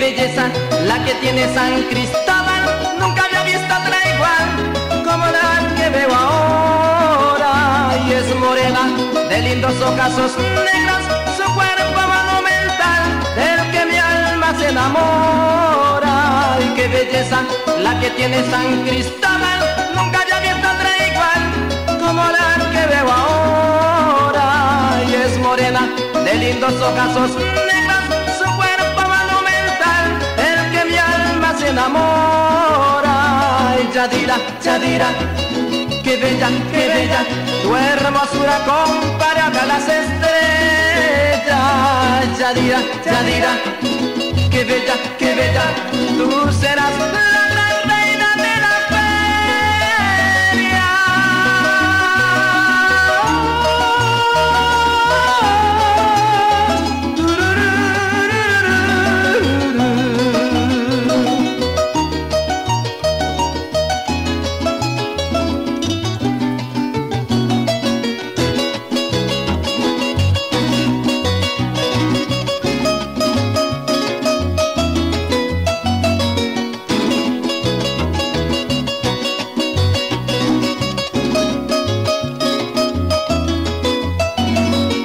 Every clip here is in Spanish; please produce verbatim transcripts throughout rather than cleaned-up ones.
belleza la que tiene San Cristóbal. Nunca había visto otra igual como la que veo ahora. Y es morena de lindos ojazos negros, su cuerpo monumental del que mi alma se enamora. Y qué belleza la que tiene San Cristóbal. Nunca había visto otra igual como la que veo ahora. Y es morena de lindos ojazos negros, enamora. Ay, Yadira, Yadira, qué bella, qué bella, tu hermosura comparable a las estrellas. Yadira, Yadira, qué bella, qué bella, tú serás la gran reina de la feria.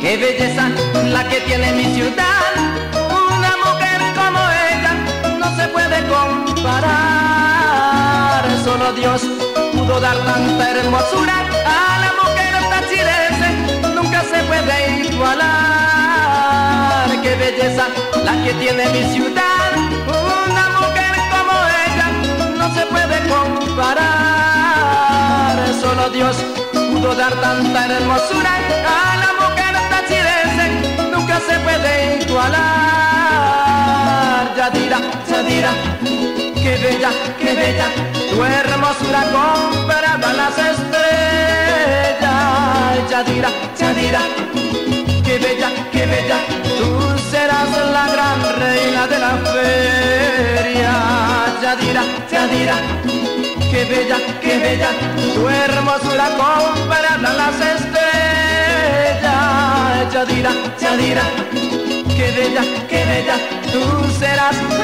Qué belleza la que tiene mi ciudad, una mujer como ella no se puede comparar. Solo Dios pudo dar tanta hermosura a la mujer tachirense, nunca se puede igualar. Qué belleza la que tiene mi ciudad, una mujer como ella no se puede comparar. Solo Dios pudo dar tanta hermosura a la mujer nunca se puede igualar. Yadira, Yadira, qué bella, qué bella, tu hermosura comparada a las estrellas. Yadira, Yadira, qué bella, qué bella, tú serás la gran reina de la feria. Yadira, Yadira, qué bella, qué bella, tu hermosura comparada a las estrellas. Yadira, Yadira, qué bella, qué bella, tú serás